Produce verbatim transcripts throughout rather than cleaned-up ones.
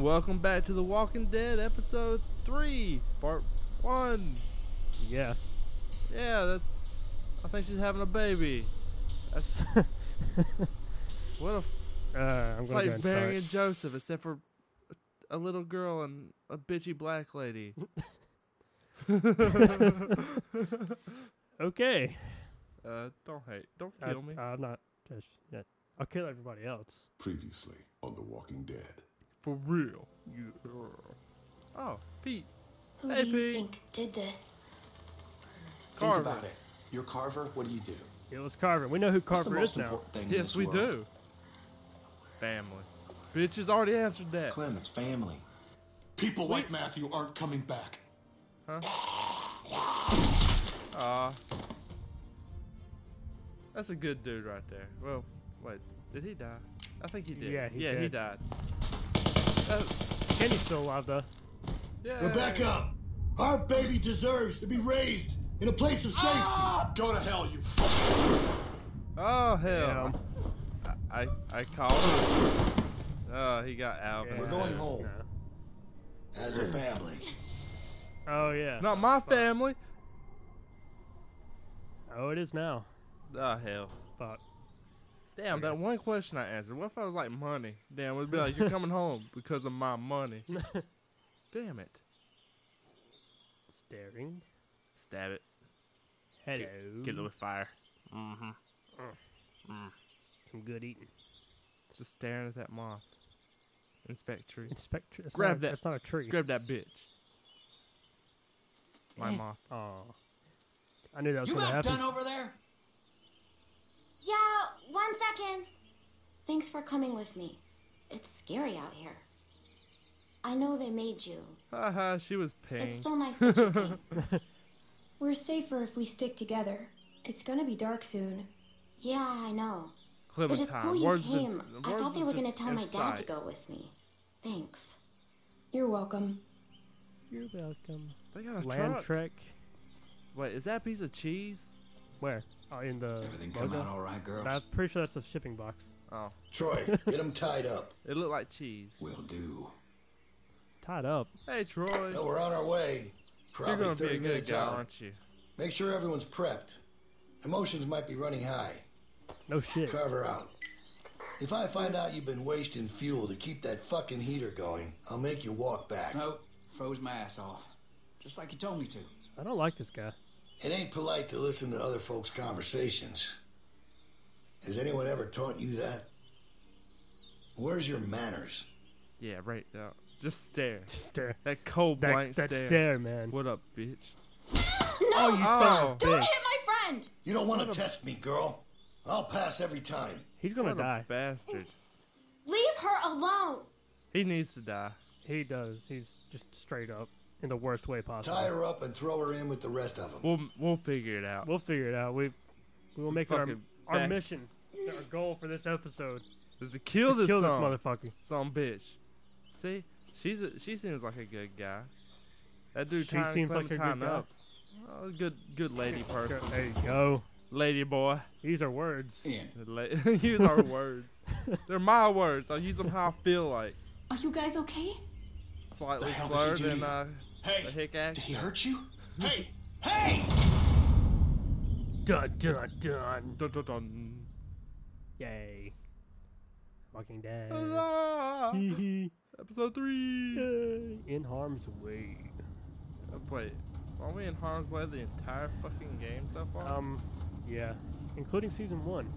and welcome back to The Walking Dead episode three, part one. Yeah. Yeah, that's... I think she's having a baby. That's... what a... Uh, I'm it's gonna like Barry and Joseph, except for a little girl and a bitchy black lady. Okay. Uh, don't hate. Don't kill I, me. I'm not... Just, yeah. I'll kill everybody else. Previously on The Walking Dead. For real. Yeah. Oh, Pete. Who hey, do you Pete. think did this? Carver. Think about it. You're Carver. What do you do? It was Carver. We know who Carver is now. Yes, we world? do. Family. Bitch has already answered that. Clement's family. People Please. like Matthew aren't coming back. Huh? Uh, that's a good dude right there. Well, wait. Did he die? I think he did. Yeah, he, yeah, he died. Uh, Kenny's still alive, though. Yeah. Rebecca, our baby deserves to be raised in a place of safety. Ah! Go to hell, you fuck. Oh, hell. Yeah. I, I, I called him. Oh, he got out. Yeah. We're going home. Yeah. As a family. Oh, yeah. Not my family. Oh, it is now. Oh, hell. Fuck. Damn, that one question I answered. What if I was like money? Damn, it'd be like, you're coming home because of my money. Damn it. Staring. Stab it. Hello. Get, get a little fire. Mm-hmm. Mm. Some good eating. Just staring at that moth. Inspect tree. Inspect tree. Grab not, that. That's not a tree. Grab that bitch. My moth. Oh. I knew that was going to happen. You got done over there? Yeah, one second. Thanks for coming with me. It's scary out here. I know they made you. Haha, she was paying. It's still nice that you came. We're safer if we stick together. It's gonna be dark soon. Yeah, I know. Clementine, but it's cool you came. Been, I thought they were gonna tell inside. my dad to go with me. Thanks. You're welcome. You're welcome. They got a Lamb truck. Trek. Wait, is that a piece of cheese? Where? Oh, in the Everything logo? come out all right, girls. I'm pretty sure that's a shipping box. Oh. Troy, get him tied up. It looked like cheese. Will do. Tied up. Hey, Troy. No, we're on our way. Probably You're gonna thirty be a good minutes guy, out. Aren't you? Make sure everyone's prepped. Emotions might be running high. No shit. Carver out. If I find out you've been wasting fuel to keep that fucking heater going, I'll make you walk back. Nope. Froze my ass off. Just like you told me to. I don't like this guy. It ain't polite to listen to other folks' conversations. Has anyone ever taught you that? Where's your manners? Yeah, right now. Just stare. Just stare. That cold that, blank that stare. That stare, man. What up, bitch? No, oh, you stop! Don't bitch. hit my friend! You don't want to test me, girl. I'll pass every time. He's gonna what die. A bastard. Leave her alone! He needs to die. He does. He's just straight up. In the worst way possible. Tie her up and throw her in with the rest of them. We'll we'll figure it out. We'll figure it out. We we will make our our back. mission, our goal for this episode is to kill to this kill song. this motherfucker, some bitch. See, she's a, she seems like a good guy. That dude she trying seems to like a good up. Guy. Oh, good good lady person. There you go, lady boy. These are words. Yeah. Use our words. They're my words. I use them how I feel like. Are you guys okay? Slightly slower than I. Hey! Hick act. Did he hurt you? Hey! Hey! Dun dun dun dun dun dun. Yay! Walking Dead. Episode three. Yay. In harm's way. Oh, wait, are we in harm's way the entire fucking game so far? Um, yeah, including season one.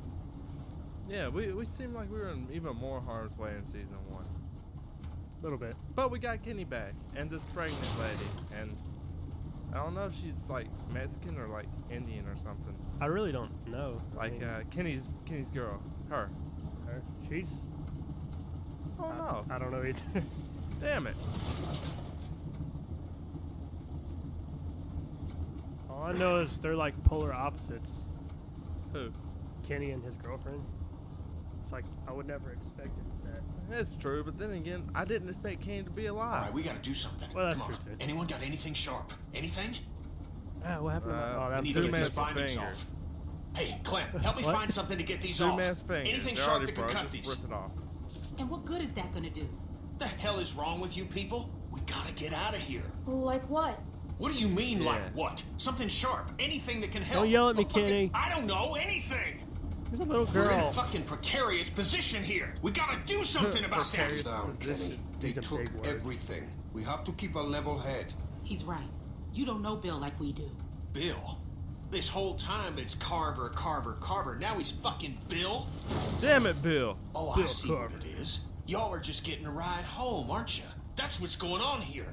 Yeah, we we seemed like we were in even more harm's way in season one. Little bit, but we got Kenny back and this pregnant lady, and I don't know if she's like Mexican or like Indian or something. I really don't know. Like I mean, uh, Kenny's Kenny's girl, her, her, she's. Oh no, I, I don't know either. Damn it! All I know is they're like polar opposites. Who? Kenny and his girlfriend. It's like I would never expect it. That's true, but then again, I didn't expect Kenny to be alive. Alright, we gotta do something. Well, that's Come true on. Too. Anyone got anything sharp? Anything? Ah, what happened? Uh, oh, that's we need to get these bindings off. Hey, Clem, help me find something to get these two off. Anything They're sharp that can cut these. And what good is that gonna do? The hell is wrong with you people? We gotta get out of here. Like what? What do you mean, yeah. like what? Something sharp, anything that can help. Don't yell at me, Kenny. I don't know anything. There's a little girl. We're in a fucking precarious position here. We gotta do something about that. Down, Kenny. They took everything. We have to keep a level head. He's right. You don't know Bill like we do. Bill? This whole time it's Carver, Carver, Carver. Now he's fucking Bill? Damn it, Bill. Oh, Bill I see Carver. What it is. Y'all are just getting a ride home, aren't you? That's what's going on here.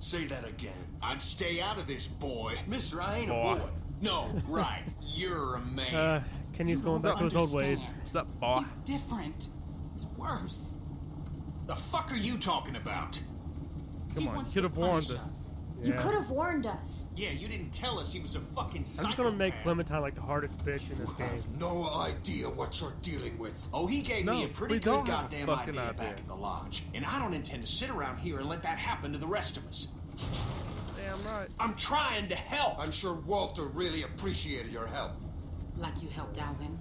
Say that again. I'd stay out of this, boy. Mister, I ain't boy. a boy. No, right. You're a man. Uh, Kenny's going back to his old ways. What's up, boy? He's different. It's worse. The fuck are you talking about? Come he on, you could have warned us. us. Yeah. You could have warned us. Yeah, you didn't tell us he was a fucking psychopath. I'm just gonna make Clementine like the hardest bitch you in this game. You have no idea what you're dealing with. Oh, he gave no, me a pretty good goddamn idea, idea back at the lodge. And I don't intend to sit around here and let that happen to the rest of us. Damn right. I'm trying to help. I'm sure Walter really appreciated your help. Like you helped Alvin.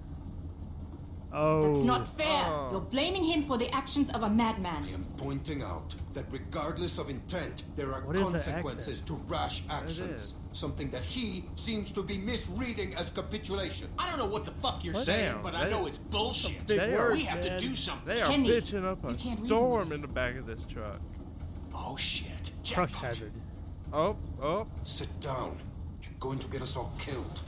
Oh. That's not fair. Oh. You're blaming him for the actions of a madman. I am pointing out that regardless of intent, there are what consequences to rash actions. Something that he seems to be misreading as capitulation. I don't know what the fuck you're what? saying, Damn, but I know it's bullshit. They are, we have man. to do something. They are Kenny, bitching up a storm in the back of this truck. Oh shit. Jackpot. Truck hazard. Oh, oh. Sit down. You're going to get us all killed.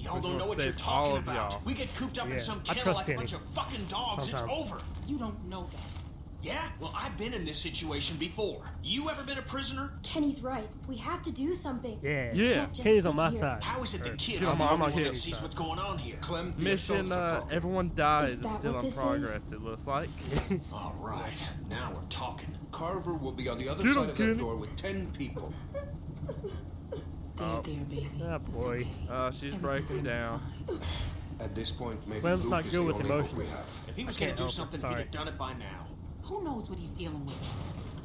Y'all don't know what you're talking about. We get cooped up yeah. in some kennel like a bunch of fucking dogs. Sometimes. It's over. You don't know that. Yeah? Well, I've been in this situation before. You ever been a prisoner? Kenny's right. We have to do something. Yeah. Yeah. Kenny's on my here. side. How is it the kids I'm, I'm on his sees side. what's going on here? Clem, Mission, uh, everyone dies is, is still in progress, is? it looks like. All right. Now we're talking. Carver will be on the other Get side him, of that door with ten people. Oh. There, baby. Oh boy, okay. uh, she's breaking down. At this point, maybe Clem's not good with emotions. If he was going to do something, he'd have done it by now. Who knows what he's dealing with?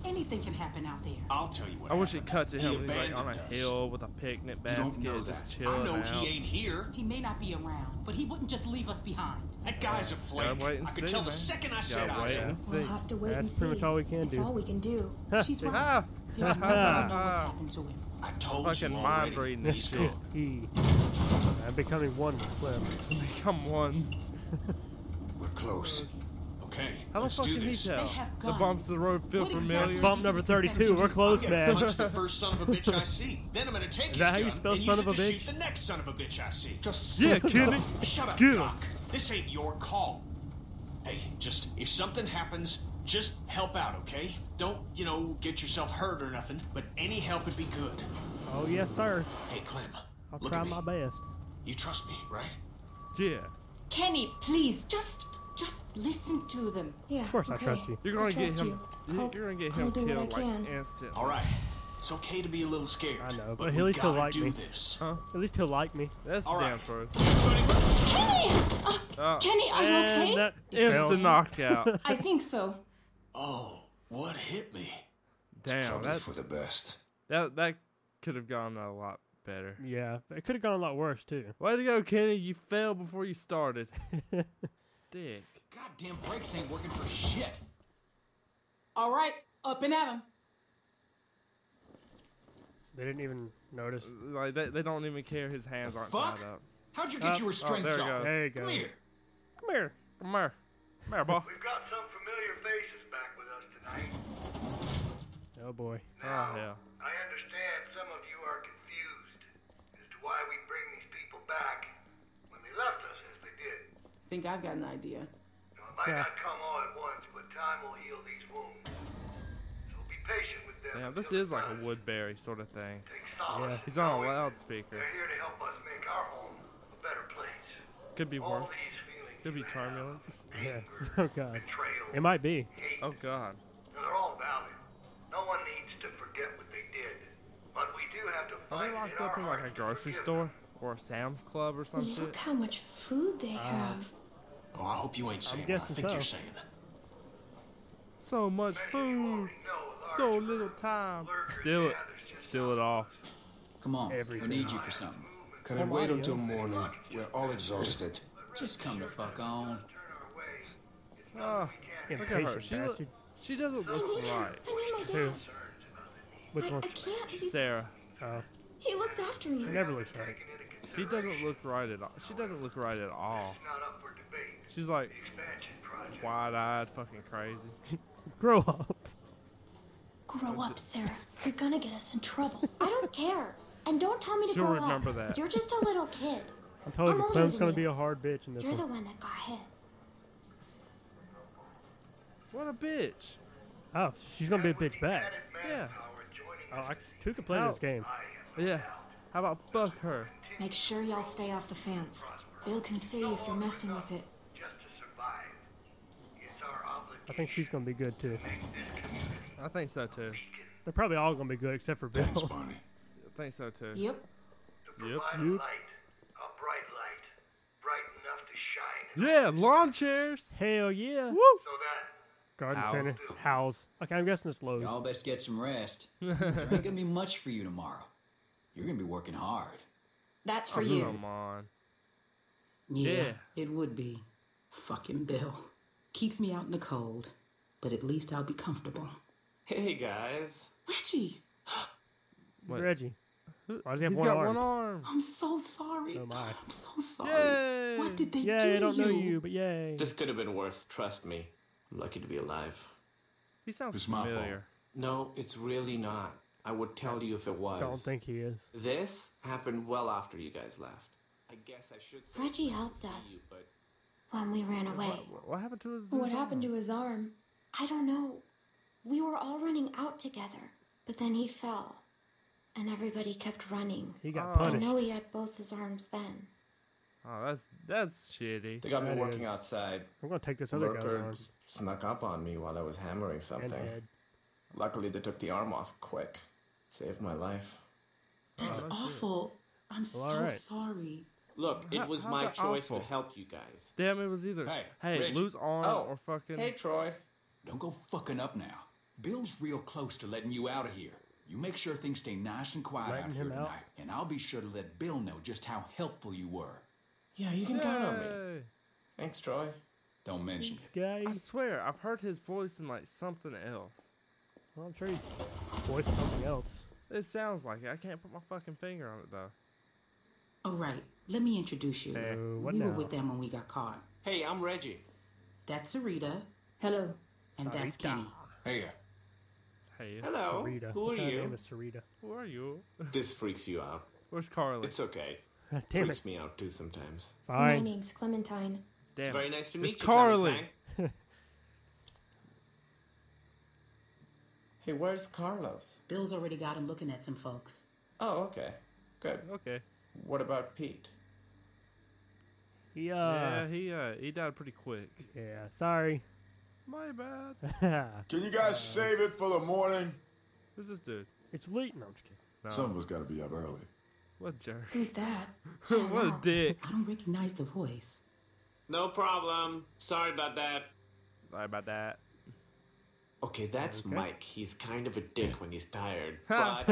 Anything can happen out there. I'll tell you what. I wish it cut to him like on a hill with a picnic basket, just chilling out. I know he ain't here. He may not be around, but he wouldn't just leave us behind. That guy's a flake. I could tell the second I said I was. We'll have to wait and see. That's pretty much all we can do. That's all we can do. She's right. There's no way to know what's happened to him. I told Fucking you mind reading this shit. I'm becoming one with Clem. Become one. We're close. Okay. How the fuck can he tell? The bumps of the road feel familiar. Bump number thirty-two. We're close, man. I'm gonna punch the first son of a bitch I see. Then I'm gonna take his gun and use it to shoot the next son of a bitch I see. Just yeah, Kenny. Shut up, Doc. This ain't your call. Hey, just if something happens, just help out, okay? Don't, you know, get yourself hurt or nothing, but any help would be good. Oh, yes, sir. Hey, Clem, I'll look try my best. You trust me, right? Yeah. Kenny, please, just just listen to them. Yeah, of course okay. I trust you. You're going to get him you. You're going to get him killed like instantly. All right. It's okay to be a little scared. I know, but, but at least he'll like me. This. Huh? At least he'll like me. That's all right. Damn Kenny! Uh, uh, Kenny, are you okay? That instant knockout. I think so. Oh, what hit me? Damn, that's for the best. That that could have gone a lot better. Yeah, it could have gone a lot worse too. Way to go, Kenny! You failed before you started. Dick. Goddamn brakes ain't working for shit. All right, up and at 'em. They didn't even notice. Like they, they don't even care. His hands the aren't fuck? tied up. How'd you get up. your restraints oh, there off? There you go. Come here. Come here. Come here. Come here, boy. We've got some familiar faces back with us tonight. Oh boy. Now, oh yeah. I understand some of you are confused as to why we bring these people back when they left us as they did. I think I've got an idea. Now, it might yeah. not come all at once, but time will heal these wounds. So be patient with them. Yeah, this is like a Woodbury sort of thing. Yeah. He's on a loudspeaker. They're here to help us make our home a better place. Could be all worse. Could be turbulence. Yeah. Oh god. Betrayal, it might be. Hate. Oh god. They're all valid. No one needs to forget what they did, but we do have to. Are they locked up in like a grocery store or a Sam's Club or something? Look shit? how much food they uh, have. Oh, I hope you ain't saying. I think so. you're saying. So much food, so little time. Steal it. Steal it all. Come on. Everything. I need you for something. Can I wait until morning? We're all exhausted. Just come the fuck on. Oh, look at her. She, look, She doesn't look right. Who? Which one? I can't. Sarah. Oh. He looks after me. She never looks right. He doesn't look right at all. She doesn't look right at all. She's like wide-eyed, fucking crazy. Grow up. Grow up, Sarah. You're gonna get us in trouble. I don't care. And don't tell me to grow up. She'll remember that. You're just a little kid. I'm telling you, Clem's gonna be a hard bitch in this one. You're the one that got hit. What a bitch. Oh, she's gonna be a bitch back. Yeah. Oh, I, two can play this game. Yeah. How about fuck her? Make sure y'all stay off the fence. Bill can see if you're messing with it. I think she's gonna be good too. I think so too. They're probably all gonna be good except for Bill. Thanks, Barney. I think so too. Yep. Yep. Yep. Yeah, lawn chairs. Hell yeah. Woo. So that Garden house. Center. House. Okay, I'm guessing it's Lowe's. Y'all best get some rest. There ain't gonna be much for you tomorrow. You're gonna be working hard. That's for oh, you. Come on. Yeah, yeah, it would be. Fucking Bill. Keeps me out in the cold, but at least I'll be comfortable. Hey guys. Reggie. What? Reggie. Why does he have He's one got arm? one arm. I'm so sorry. Oh my. I'm so sorry. Yay. What did they yay, do? Yeah, I don't you? know you, but yay. This could have been worse. Trust me. I'm lucky to be alive. He sounds it's familiar. My fault. No, it's really not. I would tell you if it was. I don't think he is. This happened well after you guys left. I guess I should say Reggie helped us you, but when we ran away. What, what happened to his arm? What happened to his arm? I don't know. We were all running out together, but then he fell. And everybody kept running. He got oh. punished. I know he had both his arms then. Oh, that's that's shitty. They got me that working is. outside. I'm gonna take this other guy's. Snuck up on me while I was hammering something. Luckily, they took the arm off quick. Saved my life. That's oh, awful. It. I'm well, so right. sorry. Look, it How, was my choice awful? to help you guys. Damn, it was either hey, hey Rich. lose arm oh. or fucking. Hey, Troy. Don't go fucking up now. Bill's real close to letting you out of here. You make sure things stay nice and quiet Letting out here tonight, out. and I'll be sure to let Bill know just how helpful you were. Yeah, you can count on me. Thanks, Troy. Don't mention Thanks, it. I swear, I've heard his voice in, like, something else. Well, I'm sure he's voice something else. It sounds like it. I can't put my fucking finger on it, though. All right, let me introduce you. Hey, what we now? were with them when we got caught. Hey, I'm Reggie. That's Sarita. Hello. And Sarita. that's Kenny. Hey, yeah. Hey, hello. Sarita. Who are you? Name is Sarita. Who are you? This freaks you out. Where's Carly? It's okay. Damn it. Freaks me out too sometimes. Fine. My name's Clementine. Damn. It's very nice to meet it's you, Carly. Hey, where's Carlos? Bill's already got him looking at some folks. Oh, okay. Good. Okay. What about Pete? He, uh, yeah, he uh, he died pretty quick. Yeah, sorry. My bad. Can you guys uh, save it for the morning? Who's this dude? It's late. No, I'm just kidding. No. Some of us gotta be up early. What jerk? Who's that? What know. a dick. I don't recognize the voice. No problem. Sorry about that. Sorry about that. Okay, that's okay. Mike. He's kind of a dick when he's tired. But,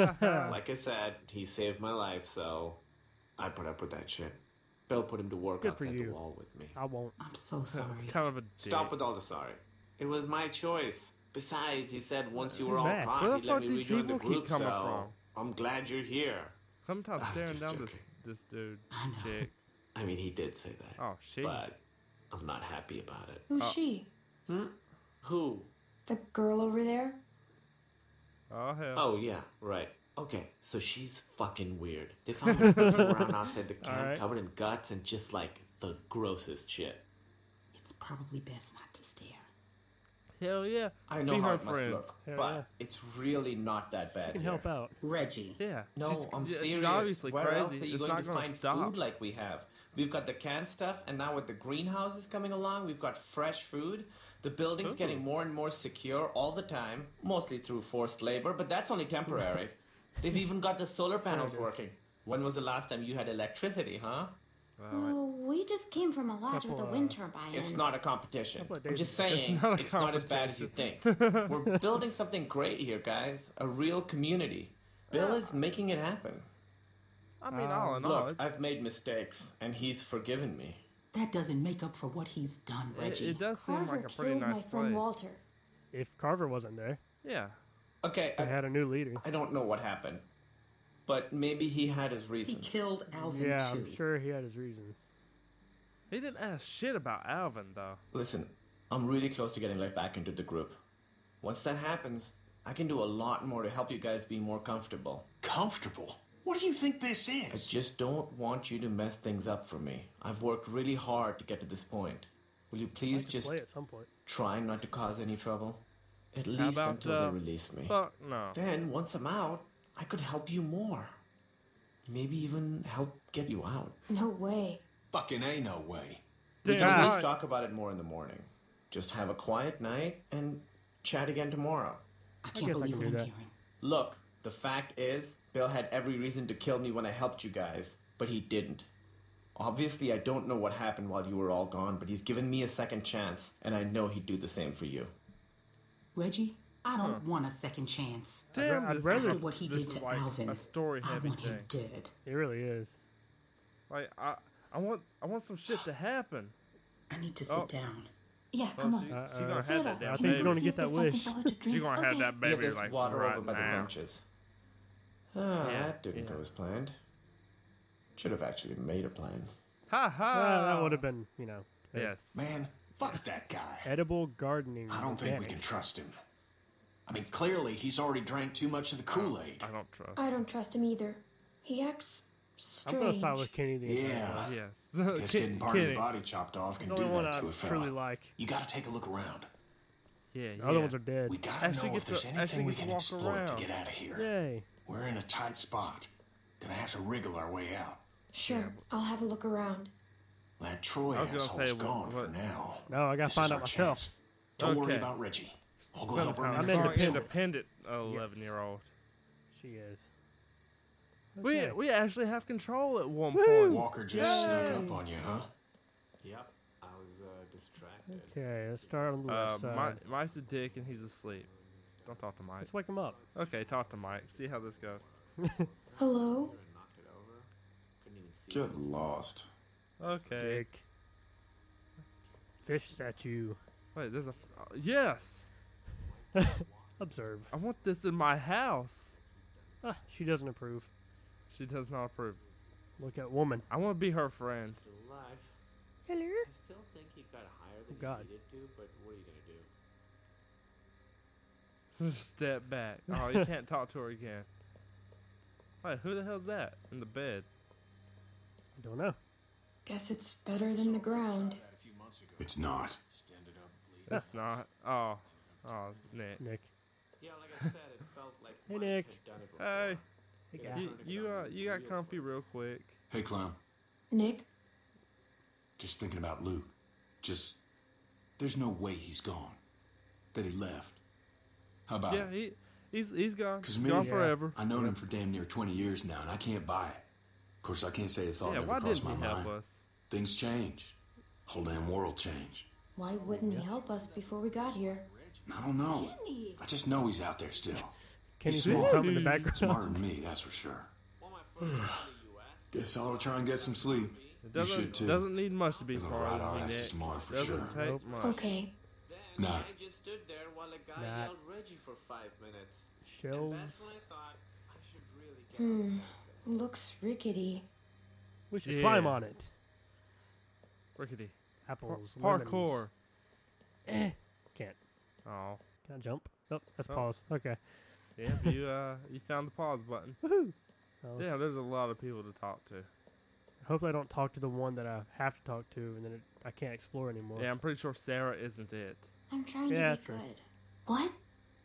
like I said, he saved my life, so I put up with that shit. Bill put him to work Good outside the wall with me. I won't. I'm so sorry. I'm kind of a dick. Stop with all the sorry. It was my choice. Besides, he said once you were all gone, he let me rejoin the group, so from? I'm glad you're here. Sometimes I'm staring down this, this dude. I know. Chick. I mean, he did say that. Oh, she. But I'm not happy about it. Who's oh. she? Hmm? Who? The girl over there? Oh, hell. Oh, yeah, right. Okay, so she's fucking weird. They found her around outside the camp right. covered in guts and just, like, the grossest shit. It's probably best not to stare. Hell yeah. I know Be how it friend. must look, Hell but yeah. it's really not that bad. She can here. help out. Reggie. Yeah. No, she's, I'm serious. She's obviously Where crazy. else are you it's going to find stop. food like we have? We've got the canned stuff, and now with the greenhouses coming along, we've got fresh food. The building's Ooh. getting more and more secure all the time, mostly through forced labor, but that's only temporary. They've even got the solar panels working. When was the last time you had electricity, huh? Oh, we just came from a lodge Couple, with a wind turbine. It's not a competition. I'm just saying, it's not, it's not as bad as you think. We're building something great here, guys. A real community. Bill is making it happen. I mean, all in all. Look, I've made mistakes, and he's forgiven me. That doesn't make up for what he's done, Reggie. It, it does seem Carver like a pretty nice my friend place. Walter. if Carver wasn't there. Yeah. Okay. They I had a new leader. I don't know what happened, but maybe he had his reasons. He killed Alvin, yeah, too. Yeah, I'm sure he had his reasons. He didn't ask shit about Alvin, though. Listen, I'm really close to getting let back into the group. Once that happens, I can do a lot more to help you guys be more comfortable. Comfortable? What do you think this is? I just don't want you to mess things up for me. I've worked really hard to get to this point. Will you please just play at some point. Try not to cause any trouble? At least about, until uh, they release me. Fuck no. Then, once I'm out, I could help you more. Maybe even help get you out. No way. Fucking ain't no way. We can at least talk about it more in the morning. Just have a quiet night and chat again tomorrow. I can't I believe I can do what I'm hearing. Look, the fact is, Bill had every reason to kill me when I helped you guys, but he didn't. Obviously, I don't know what happened while you were all gone, but he's given me a second chance, and I know he'd do the same for you. Reggie, I don't huh. want a second chance. Damn, I'd rather after what he did to like Alvin. A story I want thing. him dead. It really is. Like I, I want, I want some shit to happen. I need to sit oh. down. Yeah, come well, on. She, uh, she gonna Sarah, have that I think you're gonna get that wish. She's gonna okay. have that baby. Get this like water right over by now. the benches. Ah, yeah, that didn't yeah. go as planned. Should have actually made a plan. Ha ha! Well, that would have been, you know. Yes. Man, fuck that guy. Edible gardening. I don't think panic. we can trust him. I mean, clearly he's already drank too much of the Kool-Aid. I don't trust. I don't trust him either. He acts strange. I'm gonna side with Kenny. The yeah. Yes. Guess getting part Kenny. of the body chopped off can That's do that to I a fella. Like. You gotta take a look around. Yeah. yeah. The other ones are dead. We gotta Ashley know if there's to, anything we can explore around. to get out of here. Yay. We're in a tight spot. Gonna have to wriggle our way out. Sure, yeah. I'll have a look around. That Troy asshole's gone what? for now. No, I gotta this find out myself. Chance. Don't okay. worry about Reggie. I'll go help her. I'm an independent eleven-year-old. Yes. She is. Okay. We we actually have control at one Woo! point. Walker just Yay! snuck up on you, huh? Yep, I was uh, distracted. Okay, let's start on the left uh, side. Mike's a dick and he's asleep. Don't talk to Mike. Let's wake him up. Okay, talk to Mike. See how this goes. Hello? Get lost. Okay. Dick. Fish statue. Wait, there's a... Uh, yes! Observe. I want this in my house. Ah, she doesn't approve. She does not approve. Look at woman. I want to be her friend. Hello? I still think he got higher than oh, he needed to, but what are you going to do? Step back. Oh, you can't talk to her again. Wait, who the hell's that in the bed? I don't know. Guess it's better than the ground. It's not. It's not. Oh, oh, Nick. Nick. Yeah, like I said, it felt like. Hey, Nick. Hey. You, you uh, you got comfy real quick. Hey, clown. Nick. Just thinking about Luke. Just, there's no way he's gone. That he left. How about yeah, he, he's he's gone. Cause me, gone yeah. forever. I known him for damn near twenty years now, and I can't buy it. Of course, I can't say the thought yeah, never crossed my mind. Us? Things change. Whole damn world change. Why wouldn't he help us before we got here? I don't know. I just know he's out there still. Can he's smart. Something in the background? Smarter than me, that's for sure. Guess I'll try and get some sleep. It doesn't, you should too. Doesn't need much to be smart. Right it tomorrow for doesn't sure. take much. Okay. No. I just stood there while a guy Not. yelled Reggie for five minutes. Shelves. And that's when I thought I should really get hmm. Looks rickety. We should yeah. climb on it. Rickety. Apples. Par parkour. Eh. Can't. Oh. Can't jump. Oh, that's oh. pause. Okay. Yeah, you uh, you found the pause button. Woohoo! Yeah, there's a lot of people to talk to. Hopefully I don't talk to the one that I have to talk to, and then it, I can't explore anymore. Yeah, I'm pretty sure Sarah isn't it. I'm trying yeah, to be good. Right. What?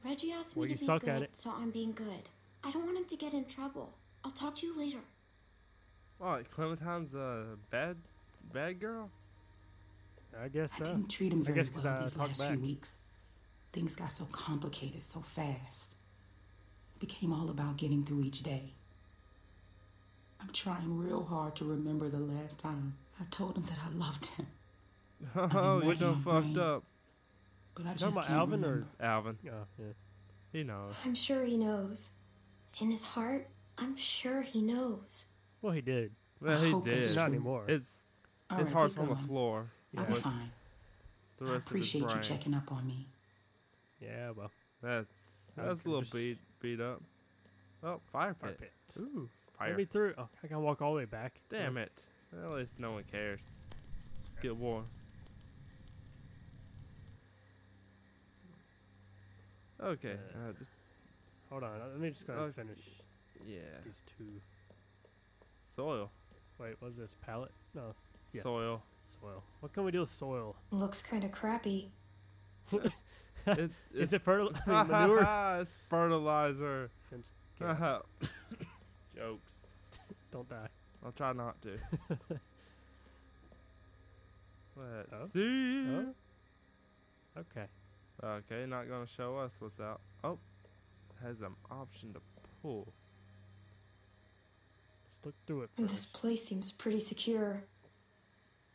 Reggie asked me well, to be good, so I'm being good. I don't want him to get in trouble. I'll talk to you later. What, Clementine's a bad, bad girl? I guess so. I didn't treat him very well these last few weeks. Things got so complicated so fast. It became all about getting through each day. I'm trying real hard to remember the last time I told him that I loved him. Oh, you done fucked up. But I just can't Alvin remember. Or Alvin? Oh, yeah. He knows. I'm sure he knows. In his heart, I'm sure he knows. Well, he did. Well, he did. Not anymore. It's his heart's on the floor. I'm fine. I appreciate you checking up on me. Yeah, well. That's that's a little just... beat beat up. Oh, fire pit. Fire pit. Ooh, fire. Let me through. Oh, I gotta walk all the way back. Damn oh. it. At least no one cares. Get warm. Okay. Uh, uh, just hold on. Let me just go okay. and finish. Yeah. These two. Soil. Wait, what is this? Pallet? No. Yeah. Soil. Soil. What can we do with soil? Looks kind of crappy. it, it, is it fertil manure? It's fertilizer. Jokes. Don't die. I'll try not to. Let's oh. see. Oh. Okay. Okay, not gonna show us what's out. Oh, has an option to pull. Just look through it. First. This place seems pretty secure.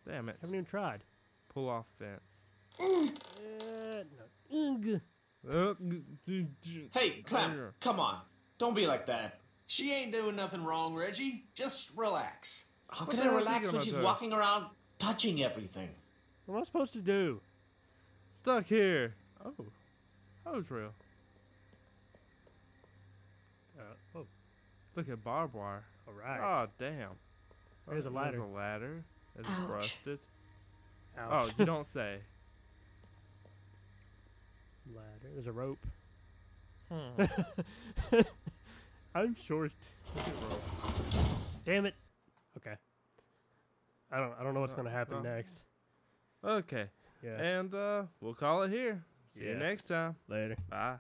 Damn it! Haven't even tried. Pull off fence. Mm. Uh, no. Hey, Clem! Come on! Don't be like that. She ain't doing nothing wrong, Reggie. Just relax. How can I relax when she's walking around touching everything? What am I supposed to do? Stuck here. Oh, hose reel. Uh, oh, look at barbed wire. All right. Oh damn. There's a ladder. There's a ladder. It's rusted. Ouch. Oh, you don't say. Ladder. There's a rope. Hmm. I'm short. Damn it. Okay. I don't. I don't know what's uh, gonna happen uh, next. Okay. Yeah. And uh, we'll call it here. See yeah. you next time. Later. Bye.